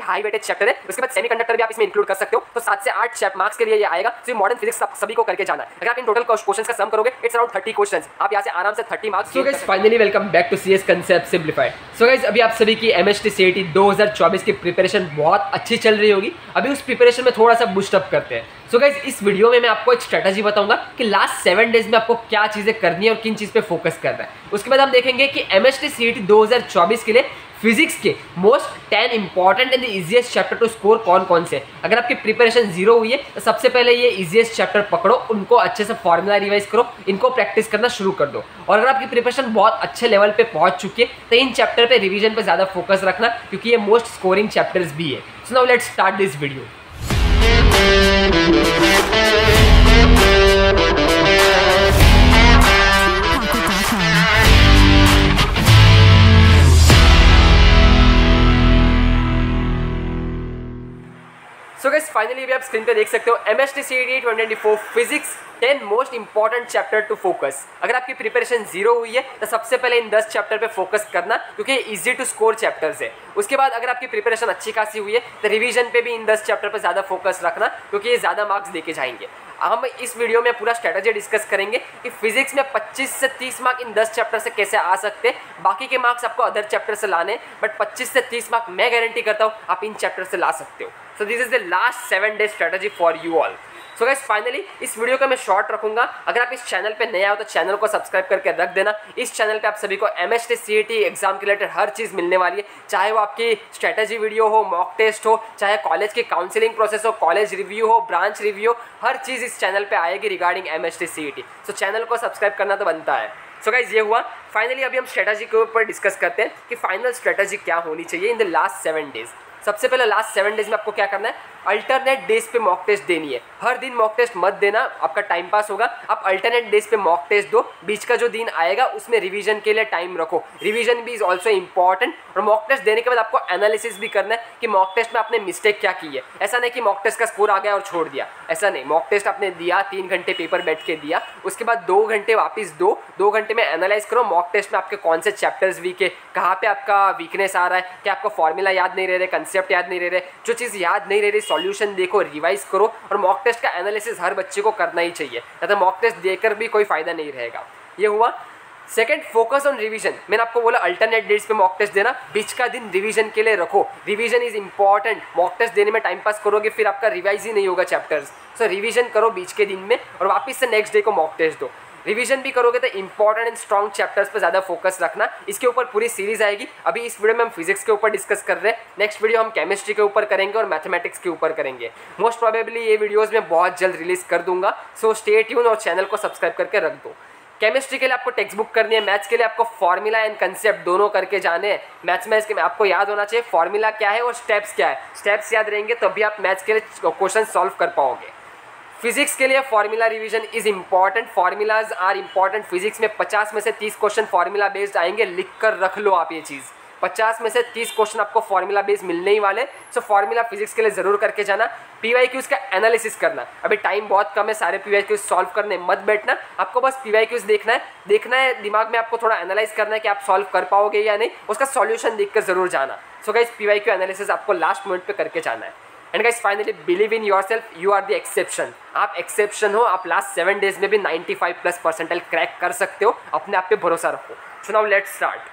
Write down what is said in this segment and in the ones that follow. High weightage chapter है। उसके बाद सेमीकंडक्टर भी आप इसमें इंक्लूड कर सकते हो। तो 7 से 8 मार्क्स के लिए ये आएगा। तो मॉडर्न फिजिक्स सभी को करके जाना है। अगर आप इन टोटल क्वेश्चंस का सम करोगे इट्स अराउंड 30 क्वेश्चंस। आप यहाँ से आराम से 30 marks. So guys finally welcome back to CS concept simplified. So guys अभी आप सभी की MHT-CET 2024 की प्रिपरेशन बहुत अच्छी चल रही होगी। अभी उस प्रिपरेशन में थोड़ा सा बूस्ट अप करते हैं। सो गाइस इस वीडियो में मैं आपको एक स्ट्रेटजी बताऊंगा कि लास्ट 7 डेज में आपको क्या चीज़ें करनी है और किन चीज़ पे फोकस करना है। उसके बाद हम देखेंगे कि MHT-CET 2024 के लिए फिजिक्स के most 10 important and easiest chapter to score कौन कौन से। अगर आपकी प्रिपरेशन 0 हुई है तो सबसे पहले ये इजीएस्ट चैप्टर पकड़ो, उनको अच्छे से फॉर्मूला रिवाइज करो, इनको प्रैक्टिस करना शुरू कर दो। और अगर आपकी प्रिपरेशन बहुत अच्छे लेवल पे पहुंच चुकी है तो इन चैप्टर पे रिवीजन पे ज़्यादा फोकस रखना, क्योंकि ये मोस्ट स्कोरिंग चैप्टर्स भी है। So now let's start this video. So guys finally भी आप स्क्रीन पे देख सकते हो MHT-CET 2024 physics 10 most important chapter to focus. अगर आपकी प्रिपरेशन 0 हुई है तो सबसे पहले इन 10 चैप्टर पे फोकस करना, क्योंकि इजी टू स्कोर चैप्टर्स है। उसके बाद अगर आपकी प्रिपरेशन अच्छी खासी हुई है तो रिवीजन पे भी इन 10 चैप्टर पे ज़्यादा फोकस रखना, क्योंकि ये ज़्यादा मार्क्स लेके जाएंगे। हम इस वीडियो में पूरा स्ट्रेटजी डिस्कस करेंगे कि फिजिक्स में 25 से 30 मार्क इन 10 चैप्टर से कैसे आ सकते हैं। बाकी के मार्क्स आपको अदर चैप्टर से लाने, बट 25 से 30 मार्क मैं गारंटी करता हूँ आप इन चैप्टर से ला सकते हो। So this is the last 7 day strategy for you all. So guys finally इस वीडियो का मैं शॉर्ट रखूंगा। अगर आप इस चैनल पे नए हो तो चैनल को सब्सक्राइब करके रख देना। इस चैनल पे आप सभी को MHT-CET एग्जाम के रिलेटेड हर चीज़ मिलने वाली है, चाहे वो आपकी स्ट्रेटजी वीडियो हो, मॉक टेस्ट हो, चाहे कॉलेज की काउंसलिंग प्रोसेस हो, कॉलेज रिव्यू हो, ब्रांच रिव्यू, हर चीज़ इस चैनल पर आएगी रिगार्डिंग MHT-CET। सो चैनल को सब्सक्राइब करना तो बनता है। सो गाइस ये हुआ। फाइनली अभी हम स्ट्रेटजी के ऊपर डिस्कस करते हैं कि फाइनल स्ट्रेटजी क्या होनी चाहिए इन द लास्ट 7 डेज। सबसे पहले लास्ट 7 डेज में आपको क्या करना है, अल्टरनेट डेज पे मॉक टेस्ट देनी है। हर दिन मॉक टेस्ट मत देना, आपका टाइम पास होगा। आप अल्टरनेट डेज पे मॉक टेस्ट दो, बीच का जो दिन आएगा उसमें रिवीजन के लिए टाइम रखो। रिवीजन भी इज़ ऑल्सो इंपॉर्टेंट। और मॉक टेस्ट देने के बाद आपको एनालिसिस भी करना है कि मॉक टेस्ट में आपने मिस्टेक क्या की है। ऐसा नहीं कि मॉक टेस्ट का स्कोर आ गया और छोड़ दिया, ऐसा नहीं। मॉक टेस्ट आपने दिया, 3 घंटे पेपर बैठ के दिया, उसके बाद 2 घंटे वापस दो, 2 घंटे में एनालाइज करो मॉक टेस्ट में आपके कौन से चैप्टर्स वीक है, कहाँ पर आपका वीकनेस आ रहा है, क्या आपको फॉर्मूला याद नहीं रह रहे, कंसेप्ट याद नहीं रह रहे, जो चीज़ याद नहीं रह रही सॉल्यूशन देखो, रिवाइज करो। और मॉक टेस्ट का एनालिसिस हर बच्चे को करना ही चाहिए, अगर मॉक टेस्ट देकर भी कोई फायदा नहीं रहेगा। ये हुआ। Second, focus on revision. मैंने आपको बोला अल्टरनेट डेट्स पे मॉक टेस्ट देना, बीच का दिन रिवीजन के लिए रखो। Revision is important. Mock test देने में टाइम पास करोगे फिर आपका रिवाइज ही नहीं होगा चैप्टर्स। सो रिवीजन करो बीच के दिन में और वापस से नेक्स्ट डे को मॉक टेस्ट दो। रिवीजन भी करोगे तो इंपॉर्टेंट एंड स्ट्रॉन्ग चैप्टर्स पर ज़्यादा फोकस रखना। इसके ऊपर पूरी सीरीज आएगी। अभी इस वीडियो में हम फिजिक्स के ऊपर डिस्कस कर रहे हैं, नेक्स्ट वीडियो हम केमिस्ट्री के ऊपर करेंगे और मैथमेटिक्स के ऊपर करेंगे। मोस्ट प्रोबेबली ये वीडियोज़ मैं बहुत जल्द रिलीज कर दूंगा। सो स्टे ट्यून और चैनल को सब्सक्राइब करके रख दो। केमिस्ट्री के लिए आपको टेक्स्ट बुक करनी है, मैथ्स के लिए आपको फॉर्मूला एंड कंसेप्ट दोनों करके जाने हैं। मैथ्स में इसके आपको याद होना चाहिए फॉर्मूला क्या है और स्टेप्स क्या है। स्टेप्स याद रहेंगे तभी आप मैथ्स के लिए क्वेश्चन सॉल्व कर पाओगे। फिजिक्स के लिए formula revision is important. Formulas are important. Physics में 50 में से 30 क्वेश्चन फॉर्मूला बेस्ड आएंगे, लिख कर रख लो आप ये चीज़। 50 में से 30 क्वेश्चन आपको फॉर्मूला बेस्ड मिलने ही वाले। सो फॉर्मूला फिजिक्स के लिए ज़रूर करके जाना। PYQs का एनालिसिस करना, अभी टाइम बहुत कम है, सारे PYQs सॉल्व करने मत बैठना। आपको बस PYQs देखना है, दिमाग में आपको थोड़ा एनालाइज करना है कि आप सॉल्व कर पाओगे या नहीं, उसका सॉल्यूशन देख कर ज़रूर जाना। सो गाइस PYQ एनालिसिस आपको लास्ट मिनट पर करके जाना है। And guys finally believe in yourself, you are the exception. आप एक्सेप्शन हो, आप लास्ट 7 डेज में भी 95+ परसेंटाइल क्रैक कर सकते हो, अपने आप पे भरोसा रखो। So now let's start.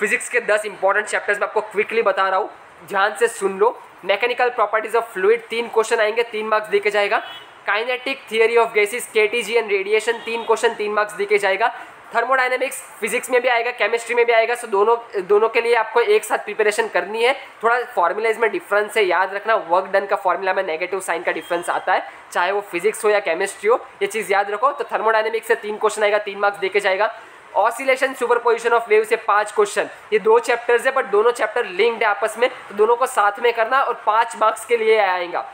Physics के 10 इंपॉर्टेंट चैप्टर्स में आपको क्विकली बता रहा हूँ, ध्यान से सुन लो। Mechanical properties of fluid 3 question आएंगे, 3 मार्क्स देके जाएगा। Kinetic theory of gases KTG and radiation 3 question 3 marks देके जाएगा। थर्मोडाइनमिक्स फिजिक्स में भी आएगा, केमिस्ट्री में भी आएगा। सो दोनों के लिए आपको एक साथ प्रिपरेशन करनी है। थोड़ा फॉर्मूलाइज में डिफरेंस है, याद रखना। वर्क डन का फॉर्मूला में -sin का डिफरेंस आता है, चाहे वो फिजिक्स हो या केमिस्ट्री हो, ये चीज़ याद रखो। तो थर्मोडाइनमिक्स से 3 क्वेश्चन आएगा, 3 मार्क्स देके जाएगा। ऑसिलेशन सुपरपोजिशन ऑफ वेव से 5 क्वेश्चन। ये 2 चैप्टर्स है बट दोनों चैप्टर लिंक्ड है आपस में, तो दोनों को साथ में करना और 5 मार्क्स के लिए आएगा।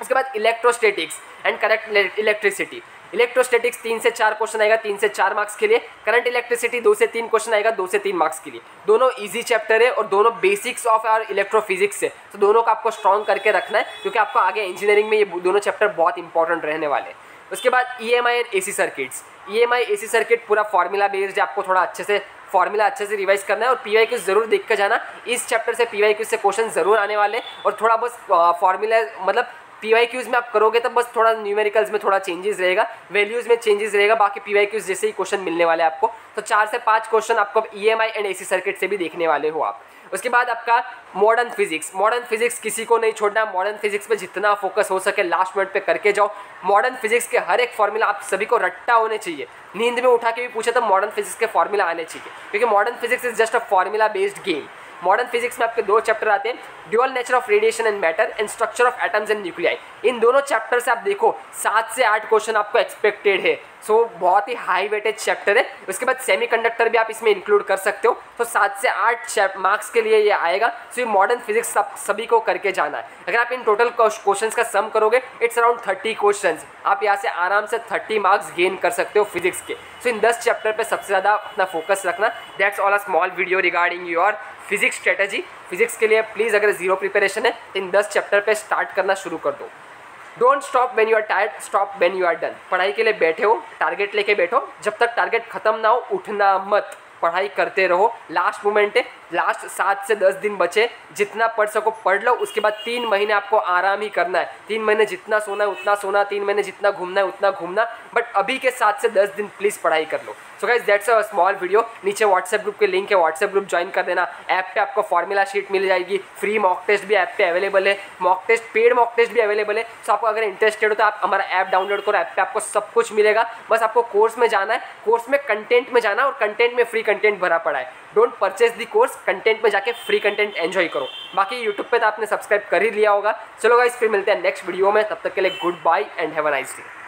उसके बाद electrostatics and current electricity. Electrostatics 3 से 4 क्वेश्चन आएगा, 3 से 4 मार्क्स के लिए। करंट इलेक्ट्रिसिटी 2 से 3 क्वेश्चन आएगा, 2 से 3 मार्क्स के लिए। दोनों इजी चैप्टर है और दोनों बेसिक्स ऑफ आवर इलेक्ट्रोफिजिक्स है। तो दोनों का आपको स्ट्रॉन्ग करके रखना है, क्योंकि आपको आगे इंजीनियरिंग में ये दोनों चैप्टर बहुत इंपॉर्टेंट रहने वाले हैं। उसके बाद EMI and AC circuits. EMI AC circuit पूरा फॉर्मूला बेस्ड है, आपको थोड़ा अच्छे से फॉर्मूला अच्छे से रिवाइज करना है और पीवाईक्यू जरूर देख कर जाना। इस चैप्टर से पीवाईक्यू से क्वेश्चन जरूर आने वाले हैं और थोड़ा बस फॉर्मूला मतलब पीवाईक्यूज में आप करोगे तो बस थोड़ा न्यूमेरिकल्स में थोड़ा चेंजेस रहेगा, वैल्यूज़ में चेंजेस रहेगा, बाकी पीवाईक्यूज जैसे ही क्वेश्चन मिलने वाले आपको। तो 4 से 5 क्वेश्चन आपको ईएमआई एंड एसी सर्किट से भी देखने वाले हो आप। उसके बाद आपका मॉडर्न फिजिक्स, मॉडर्न फिजिक्स किसी को नहीं छोड़ना। मॉडर्न फिजिक्स पे जितना फोकस हो सके लास्ट मिनट पे करके जाओ। मॉडर्न फिजिक्स के हर एक फॉर्मूला आप सभी को रट्टा होने चाहिए, नींद में उठा के भी पूछे तो मॉडर्न फिजिक्स के फॉर्मूला आने चाहिए, क्योंकि modern physics is just a formula based game. Modern physics में आपके 2 चैप्टर आते हैं, dual nature of radiation and matter and structure of atoms and nuclei. इन दोनों चैप्टर से आप देखो 7 से 8 क्वेश्चन आपको एक्सपेक्टेड है। सो बहुत ही हाई वेटेज चैप्टर है। उसके बाद सेमीकंडक्टर भी आप इसमें इंक्लूड कर सकते हो। तो 7 से 8 मार्क्स के लिए ये आएगा। सो ये मॉडर्न फिजिक्स आप सभी को करके जाना है। अगर आप इन टोटल क्वेश्चन का सम करोगे इट्स अराउंड 30 क्वेश्चन, आप यहाँ से आराम से 30 मार्क्स गेन कर सकते हो फिजिक्स के। सो इन 10 चैप्टर पर सबसे ज़्यादा अपना फोकस रखना। That's all a small video regarding your physics strategy. Physics के लिए प्लीज़ अगर 0 प्रिपरेशन है इन 10 चैप्टर पे स्टार्ट करना शुरू कर दो। Don't stop when you are tired, stop when you are done. पढ़ाई के लिए बैठे हो, टारगेट लेके बैठो, जब तक टारगेट खत्म ना हो उठना मत, पढ़ाई करते रहो। लास्ट मोमेंट है, लास्ट 7 से 10 दिन बचे, जितना पढ़ सको पढ़ लो। उसके बाद 3 महीने आपको आराम ही करना है। 3 महीने जितना सोना है उतना सोना, 3 महीने जितना घूमना है उतना घूमना, बट अभी के 7 से 10 दिन प्लीज़ पढ़ाई कर लो। So guys that's a small video. नीचे व्हाट्सएप ग्रुप के लिंक है, व्हाट्सएप ग्रुप ज्वाइन कर देना। ऐप पे आपको फॉर्मूला शीट मिल जाएगी, फ्री मॉक टेस्ट भी ऐप पे अवेलेबल है, mock test paid mock test भी अवेलेबल है। सो आपको अगर इंटरेस्टेड हो तो आप हमारा ऐप डाउनलोड करो, ऐप पे आपको सब कुछ मिलेगा। बस आपको कोर्स में जाना है, कोर्स में कंटेंट में जाना और कंटेंट में फ्री कंटेंट भरा पड़ा है। Don't purchase the course, content में जाके फ्री कंटेंट एंजॉय करो। बाकी यूट्यूब पे तो आपने सब्सक्राइब कर ही लिया होगा। चलो गाइस फिर मिलते हैं नेक्स्ट वीडियो में, तब तक के लिए goodbye and have a nice day.